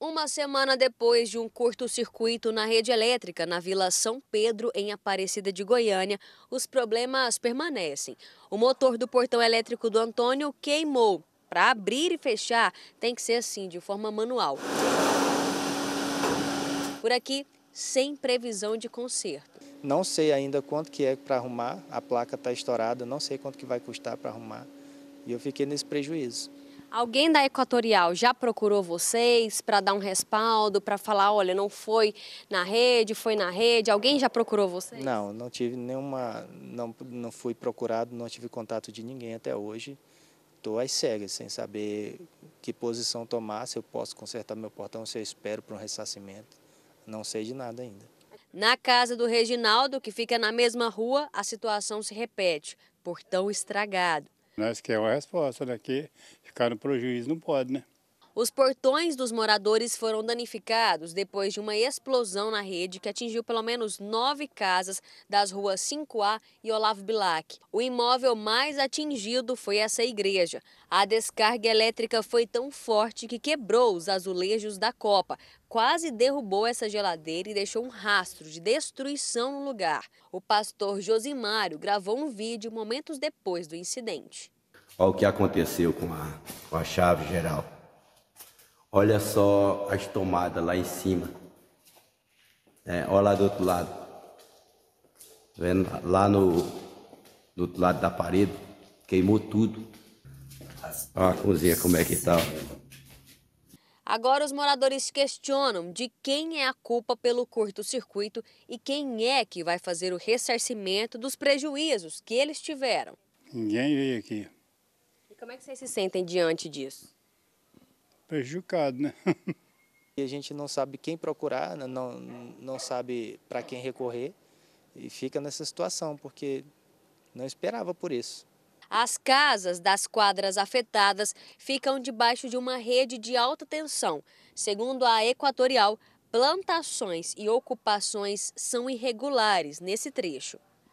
Uma semana depois de um curto-circuito na rede elétrica na Vila São Pedro, em Aparecida de Goiânia, os problemas permanecem. O motor do portão elétrico do Antônio queimou. Para abrir e fechar, tem que ser assim, de forma manual. Por aqui, sem previsão de conserto. Não sei ainda quanto que é para arrumar, a placa está estourada, não sei quanto que vai custar para arrumar. E eu fiquei nesse prejuízo. Alguém da Equatorial já procurou vocês para dar um respaldo, para falar, olha, não foi na rede, alguém já procurou vocês? Não, não tive nenhuma, não fui procurado, não tive contato de ninguém até hoje. Estou às cegas, sem saber que posição tomar, se eu posso consertar meu portão, se eu espero para um ressarcimento, não sei de nada ainda. Na casa do Reginaldo, que fica na mesma rua, a situação se repete, portão estragado. Nós queremos a resposta daqui, ficar no prejuízo não pode, né? Os portões dos moradores foram danificados depois de uma explosão na rede que atingiu pelo menos 9 casas das ruas 5A e Olavo Bilac. O imóvel mais atingido foi essa igreja. A descarga elétrica foi tão forte que quebrou os azulejos da copa, quase derrubou essa geladeira e deixou um rastro de destruição no lugar. O pastor Josimário gravou um vídeo momentos depois do incidente. Olha o que aconteceu com a chave geral. Olha só as tomadas lá em cima. Olha lá do outro lado. Tá vendo? Lá do outro lado da parede, queimou tudo. Olha a cozinha como é que tá. Agora os moradores questionam de quem é a culpa pelo curto-circuito e quem é que vai fazer o ressarcimento dos prejuízos que eles tiveram. Ninguém veio aqui. E como é que vocês se sentem diante disso? Prejudicado, né? E a gente não sabe quem procurar, não sabe para quem recorrer e fica nessa situação, porque não esperava por isso. As casas das quadras afetadas ficam debaixo de uma rede de alta tensão. Segundo a Equatorial, plantações e ocupações são irregulares nesse trecho.